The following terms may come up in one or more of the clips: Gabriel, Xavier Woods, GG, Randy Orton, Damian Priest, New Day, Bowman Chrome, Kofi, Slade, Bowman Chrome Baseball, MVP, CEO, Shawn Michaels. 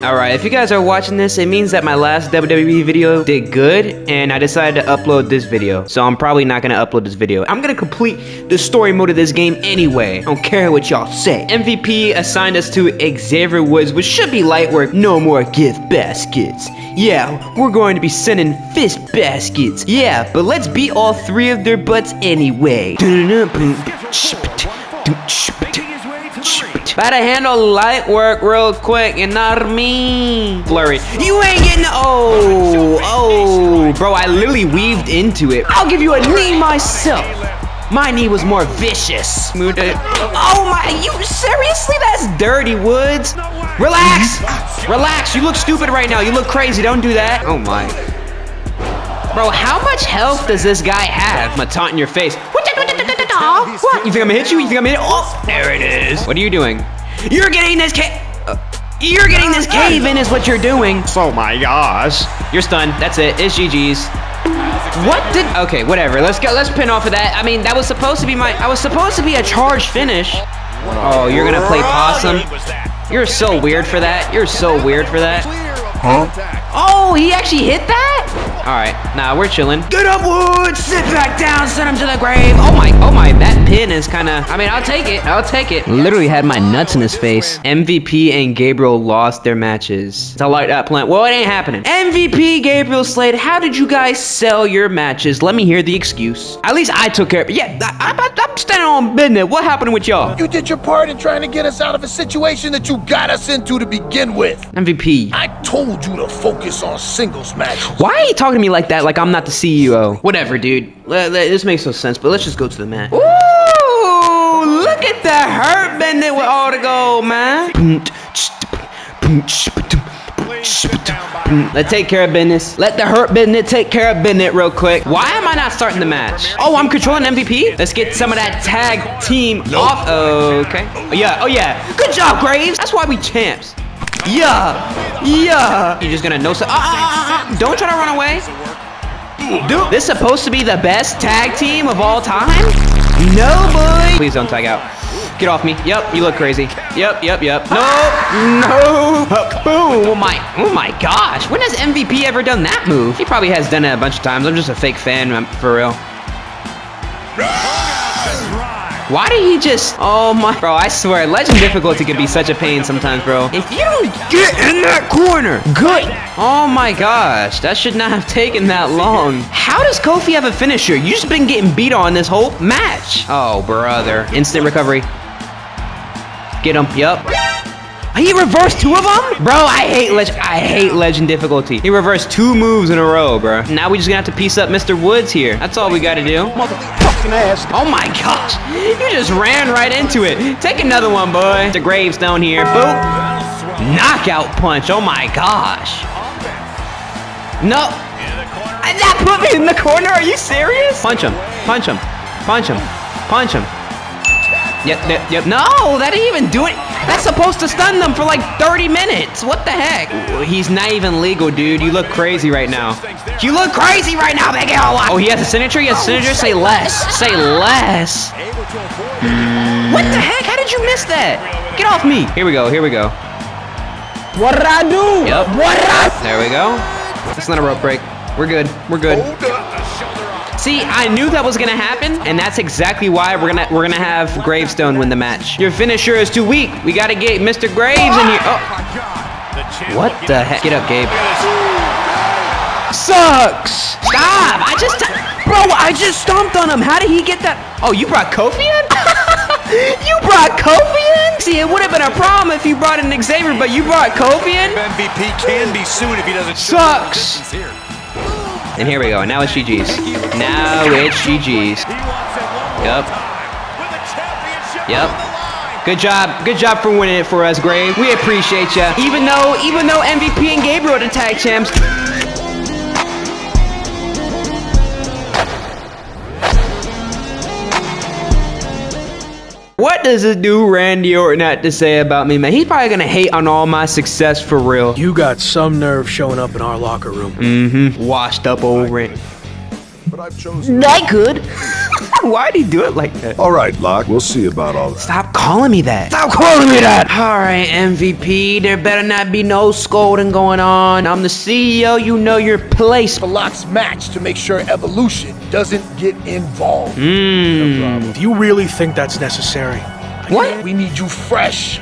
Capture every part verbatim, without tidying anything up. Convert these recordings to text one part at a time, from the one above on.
Alright, if you guys are watching this, it means that my last W W E video did good, and I decided to upload this video. So I'm probably not gonna upload this video. I'm gonna complete the story mode of this game anyway. I don't care what y'all say. M V P assigned us to Xavier Woods, which should be light work. No more gift baskets. Yeah, we're going to be sending fist baskets. Yeah, but let's beat all three of their butts anyway. About to handle light work real quick, you know what I mean? Flurry. You ain't getting. Oh, oh, bro, I literally weaved into it. I'll give you a knee myself. My knee was more vicious. Oh my, you seriously? That's dirty, Woods. Relax, relax. You look stupid right now. You look crazy. Don't do that. Oh my. Bro, how much health does this guy have? I'm gonna taunt in your face. Aw, what? You think I'm gonna hit you? You think I'm gonna hit? Oh, there it is. What are you doing? You're getting this cave. Uh, you're getting this cave in is what you're doing. Oh my gosh. You're stunned. That's it. It's G G's. What did? Okay, whatever. Let's go. Let's pin off of that. I mean, that was supposed to be my. I was supposed to be a charge finish. Oh, you're gonna play possum. You're so weird for that. You're so weird for that. Huh? Oh, he actually hit that? Alright, nah, we're chilling. Get up, Woods! Sit back down, send him to the grave! Oh my, oh my, that pin is kinda... I mean, I'll take it, I'll take it. Literally had my nuts in his face. M V P and Gabriel lost their matches. I like that plan. Well, it ain't happening. M V P, Gabriel, Slade, how did you guys sell your matches? Let me hear the excuse. At least I took care of it. Yeah, I, I, I'm standing on business. What happened with y'all? You did your part in trying to get us out of a situation that you got us into to begin with. M V P. I told you to focus on singles matches. Why are you talking me like that, like I'm not the C E O? Whatever, dude. This makes no sense, but let's just go to the mat. Ooh, look at the hurt bending with all the gold, man. Let's take care of business. Let the hurt business take care of business real quick. Why am I not starting the match? Oh, I'm controlling M V P? Let's get some of that tag team off. Oh, okay. Oh, yeah. Oh, yeah. Good job, Graves. That's why we champs. Yeah, yeah. You're just gonna know so. Uh, uh, uh, uh. Don't try to run away. Dude, this supposed to be the best tag team of all time? No, boy. Please don't tag out. Get off me. Yep, you look crazy. Yep, yep, yep. No, no. Boom. Oh my, oh my gosh. When has M V P ever done that move? He probably has done it a bunch of times. I'm just a fake fan, for real. Why did he just... Oh my... Bro, I swear, legend difficulty can be such a pain sometimes, bro. If you don't get in that corner, good. Oh my gosh, that should not have taken that long. How does Kofi have a finisher? You've just been getting beat on this whole match. Oh, brother. Instant recovery. Get him. Yup. He reversed two of them? Bro, I hate legend. I hate legend difficulty. He reversed two moves in a row, bro. Now we just gonna have to piece up Mister Woods here. That's all we gotta do. Motherfucking ass. Oh my gosh. You just ran right into it. Take another one, boy. The gravestone here. Boop. Knockout punch. Oh my gosh. No. That put me in the corner. Are you serious? Punch him. Punch him. Punch him. Punch him. Yep, yep, yep. No, that didn't even do it. That's supposed to stun them for like thirty minutes. What the heck? Ooh, he's not even legal, dude. You look crazy right now. You look crazy right now, baby. Oh, he has a signature? He has a signature? Say less. Say less. What the heck? How did you miss that? Get off me. Here we go. Here we go. What did I do? Yep. What did I do? There we go. It's not a rope break. We're good. We're good. See, I knew that was gonna happen, and that's exactly why we're gonna we're gonna have Gravestone win the match. Your finisher is too weak. We gotta get Mister Graves in here. Oh, what the heck? Get up, Gabe. Sucks. Stop! I just, bro, I just stomped on him. How did he get that? Oh, you brought Kofi in? You brought Kofi in? See, it would have been a problem if you brought in Xavier, but you brought Kofi in? M V P can be sued if he doesn't. Sucks. And here we go, now it's G G's. Now it's G G's. Yep. Yep. Good job, good job for winning it for us, Grave. We appreciate ya. Even though, even though M V P and Gabriel are the tag champs. What does this dude Randy Orton have to say about me, man? He's probably gonna hate on all my success for real. You got some nerve showing up in our locker room. Mm-hmm. Washed up over it. but I've chosen. That good. Why'd he do it like that? All right, Locke, we'll see about all that. Stop calling me that. Stop calling me that. All right, M V P, there better not be no scolding going on. I'm the C E O, you know your place. For Locke's match to make sure Evolution doesn't get involved. Mm. No problem. Do you really think that's necessary? What? We need you fresh.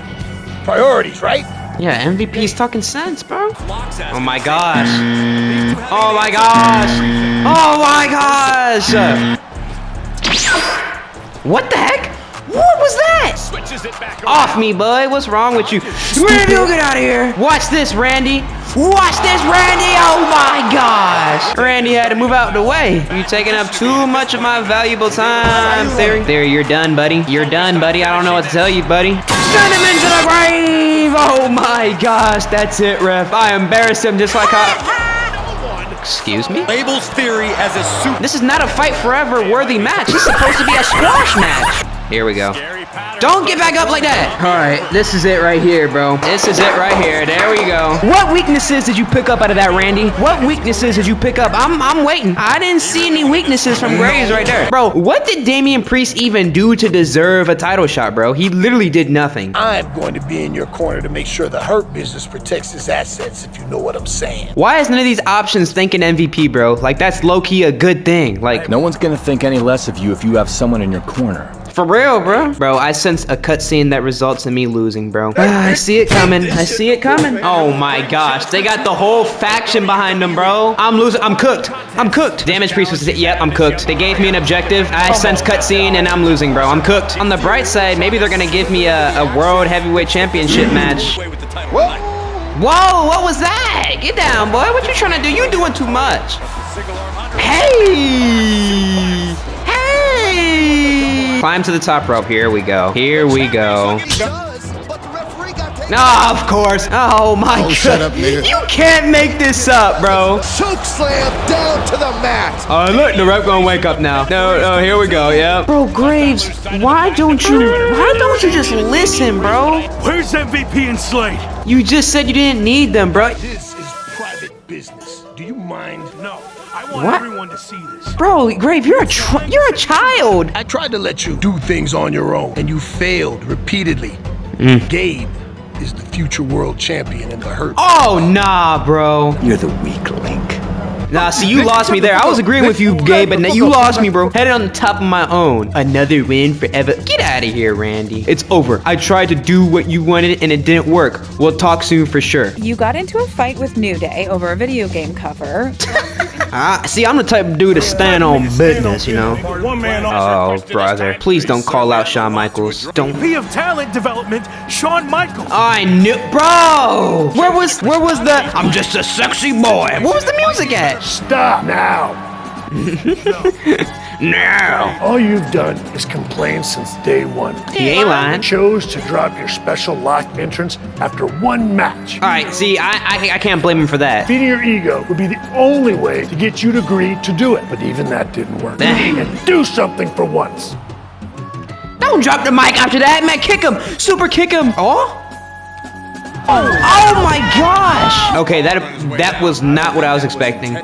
Priorities, right? Yeah, M V P is talking sense, bro. Oh my gosh. Oh my gosh. Oh my gosh. What the heck? What was that? Switches it back off me, boy. What's wrong with you? Randy, get out of here. Watch this, Randy. Watch this, Randy. Oh my gosh. Randy had to move out the way. You're taking up too much of my valuable time, Theory. Theory, you're done, buddy. You're done, buddy. I don't know what to tell you, buddy. Send him into the grave. Oh my gosh. That's it, ref. I embarrassed him just like I... Excuse me? Labels Theory as a super. This is not a fight forever worthy match. This is supposed to be a squash match. Here we go. Don't get back up like that. All right, this is it right here, bro. This is it right here. There we go. What weaknesses did you pick up out of that, Randy? What weaknesses did you pick up? I'm I'm waiting. I didn't see any weaknesses from Graves right there. Bro, what did Damian Priest even do to deserve a title shot, bro? He literally did nothing. I'm going to be in your corner to make sure the Hurt Business protects his assets, if you know what I'm saying. Why is none of these options thinking M V P, bro? Like, that's low-key a good thing. Like, no one's going to think any less of you if you have someone in your corner. For real, bro. Bro, I sense a cutscene that results in me losing, bro. Ah, I see it coming. I see it coming. Oh my gosh. They got the whole faction behind them, bro. I'm losing. I'm cooked. I'm cooked. Damage Priest was it. Yep, I'm cooked. They gave me an objective. I sense cutscene and I'm losing, bro. I'm cooked. On the bright side, maybe they're gonna give me a, a World Heavyweight Championship match. Whoa. Whoa, what was that? Get down, boy. What you trying to do? You doing too much. Hey. Climb to the top rope. Here we go. Here we go. No, oh, of course. Oh my oh, God. Shut up, nigga. You can't make this up, bro. Choke slam down to the mat. Oh, look, the rep gonna wake up now. No, no, here we go. Yeah. Bro, Graves, why don't you? Why don't you just listen, bro? Where's M V P and Slade? You just said you didn't need them, bro. This is private business. Do you mind? No. I want what? Everyone to see this. Bro, Grave, you're a tr you're a child. I tried to let you do things on your own, and you failed repeatedly. Mm. Gabe is the future world champion in the Hurt. Oh, nah, bro. You're the weak link. Nah, see, you lost me there. I was agreeing with you, Gabe, but you lost me, bro. Headed on the top of my own. Another win forever. Get out of here, Randy. It's over. I tried to do what you wanted, and it didn't work. We'll talk soon for sure. You got into a fight with New Day over a video game cover. Uh, see, I'm the type of dude to stand on business, you know? Oh, brother. Please don't call out Shawn Michaels. Don't. V P of Talent Development, Shawn Michaels. I knew. Bro! Where was, where was the... I'm just a sexy boy. What was the music at? Stop now. Now. All you've done is complain since day one. He ain't lying. You chose to drop your special locked entrance after one match. All right, see, I, I I can't blame him for that. Feeding your ego would be the only way to get you to agree to do it. But even that didn't work. And do something for once. Don't drop the mic after that, man. Kick him. Super kick him. Oh? Oh, oh my gosh. Okay, that, that was not what I was expecting.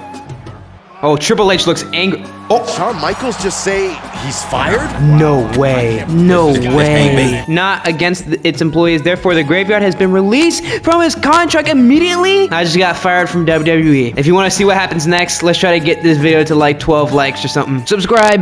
Oh, Triple H looks angry. Oh, Shawn Michaels just say he's fired? No way. No way. Not against the, its employees. Therefore, the Graveyard has been released from his contract immediately. I just got fired from W W E. If you want to see what happens next, let's try to get this video to like twelve likes or something. Subscribe.